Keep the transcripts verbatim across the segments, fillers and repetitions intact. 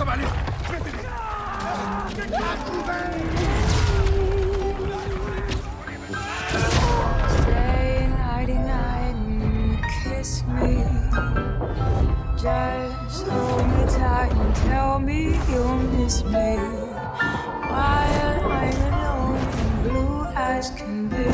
ça va aller. Je vais t'aider. Stay nighty night and kiss me. Just hold me tight and tell me you'll miss me. While I'm alone and blue as can be.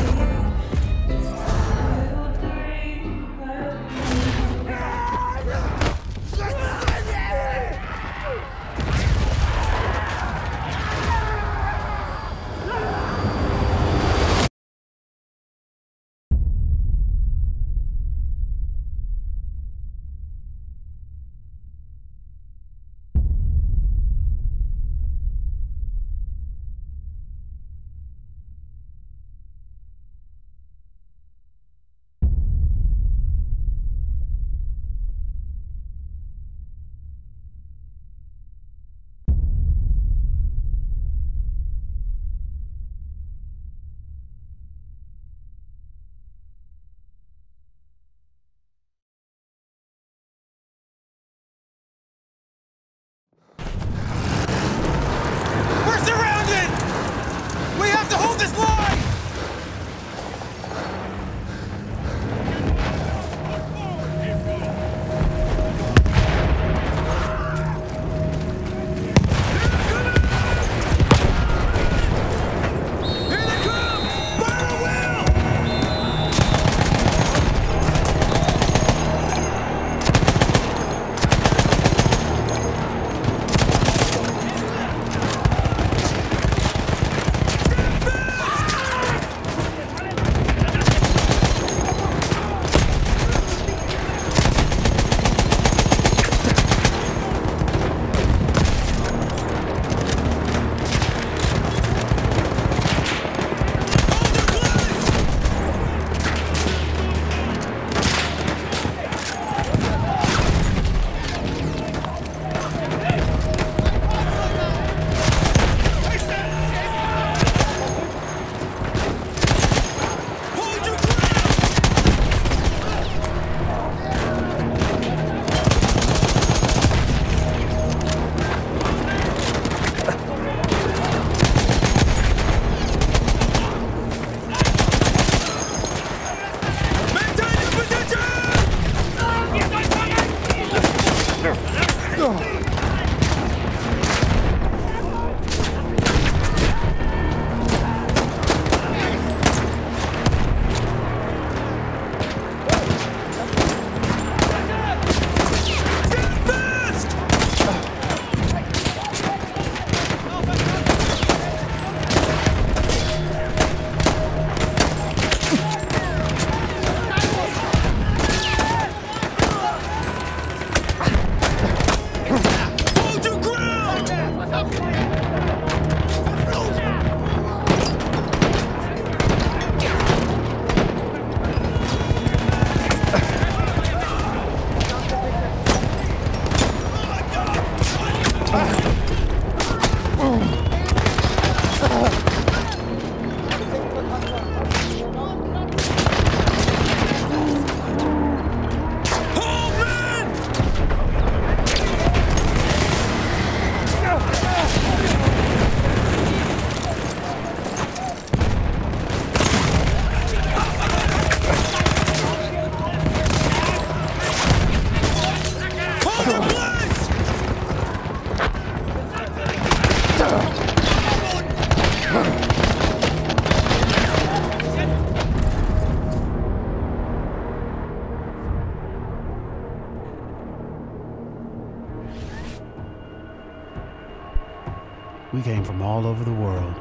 We came from all over the world,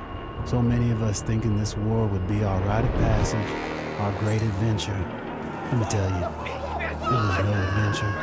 so many of us thinking this war would be our rite of passage, our great adventure. Let me tell you, it was no adventure.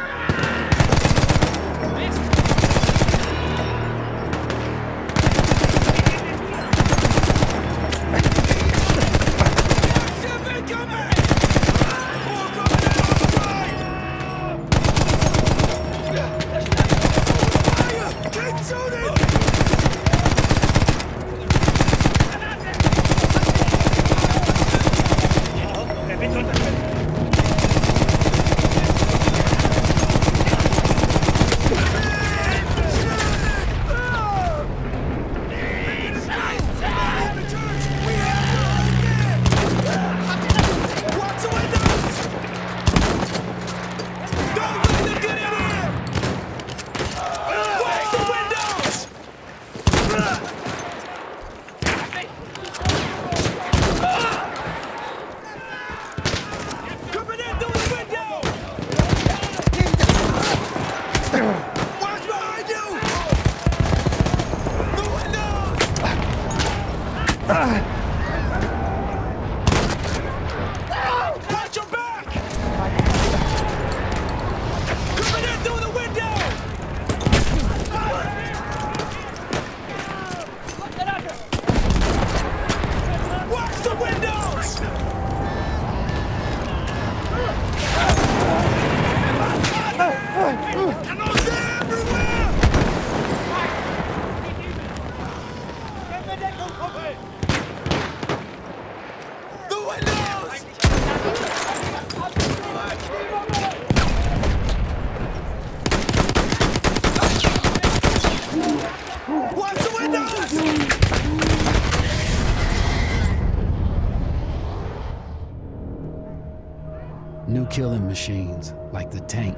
New killing machines, like the tank,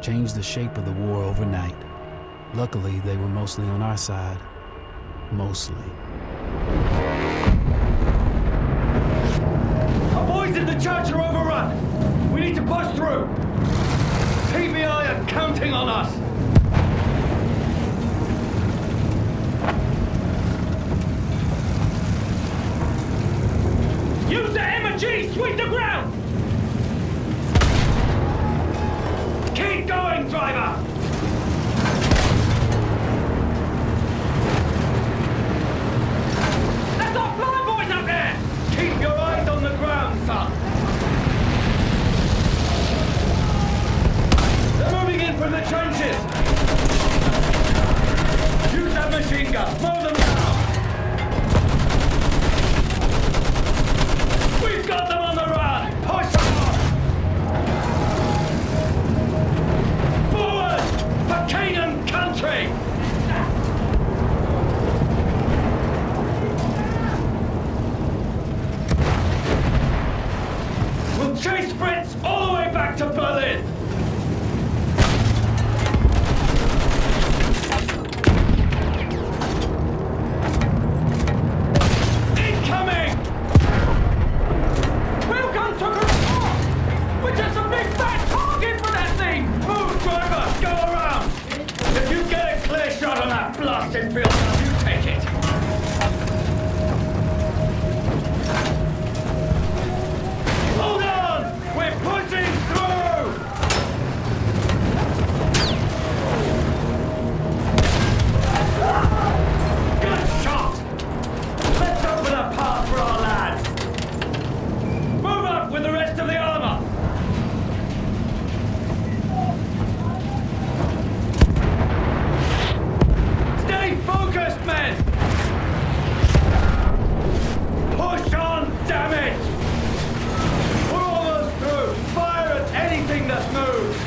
changed the shape of the war overnight. Luckily, they were mostly on our side. Mostly. Our boys in the church are overrun! We need to push through! T B I are counting on us! Use the M and G! Sweep the ground! Keep going, driver! That's our fire boys up there! Keep your eyes on the ground, son! They're moving in from the trenches! Use that machine gun! Blow them down! We've got them on the run! Push them! Canaan country! We'll chase Fritz all the way back to Berlin! Incoming! Welcome to Group four! We're just a big fat target for that thing! Move, driver! Go around! If you get a clear shot on that blasted field, you take it. Hold on! We're pushing through! Good shot! Let's open a path for our lad. Move up with the rest of the armor! Focused, men! Push on, damn it! We're almost through! Fire at anything that moves!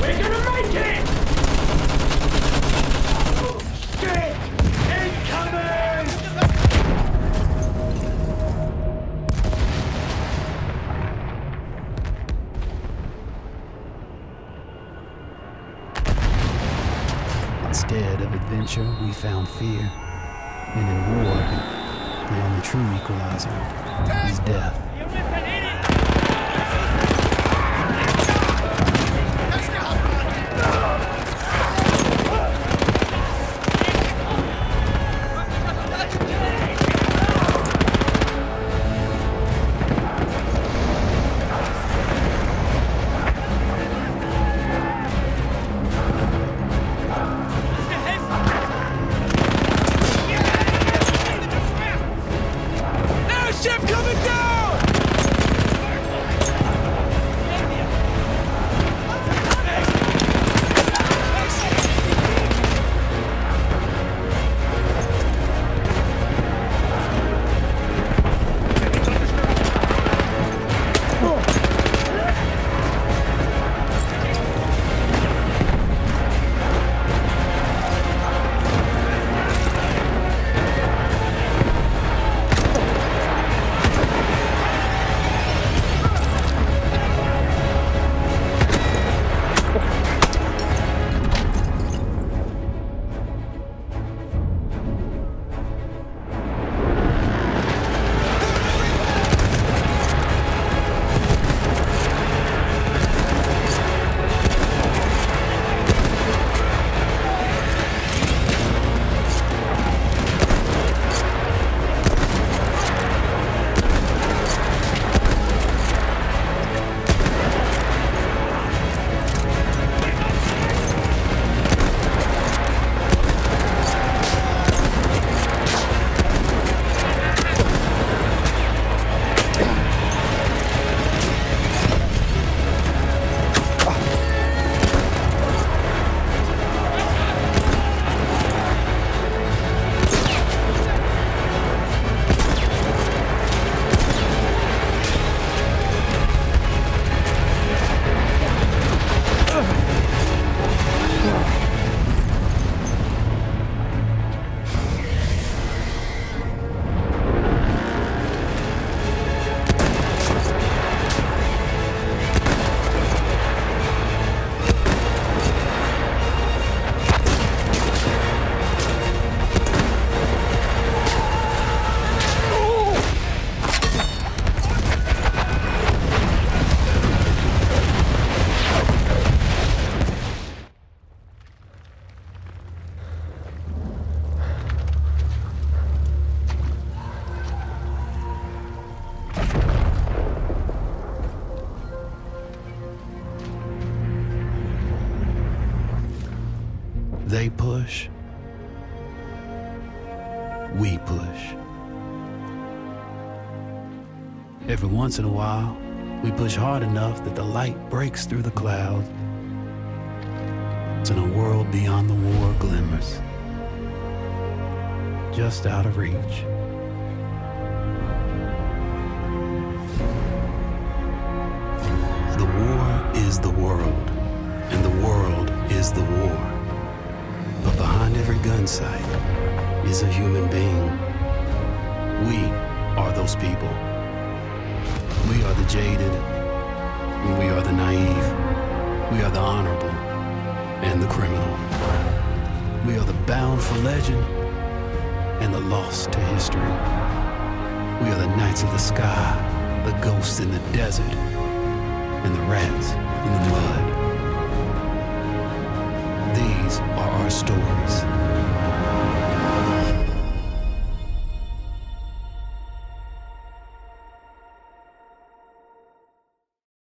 We're gonna make it! Oh, shit! Instead of adventure, we found fear. And in war, the only true equalizer is death. Coming down! They push, we push. Every once in a while, we push hard enough that the light breaks through the clouds and a world beyond the war glimmers, just out of reach. The war is the world, and the world is the war. But behind every gun sight is a human being. We are those people. We are the jaded, we are the naive, we are the honorable, and the criminal. We are the bound for legend and the lost to history. We are the knights of the sky, the ghosts in the desert, and the rats in the mud. These are our stories.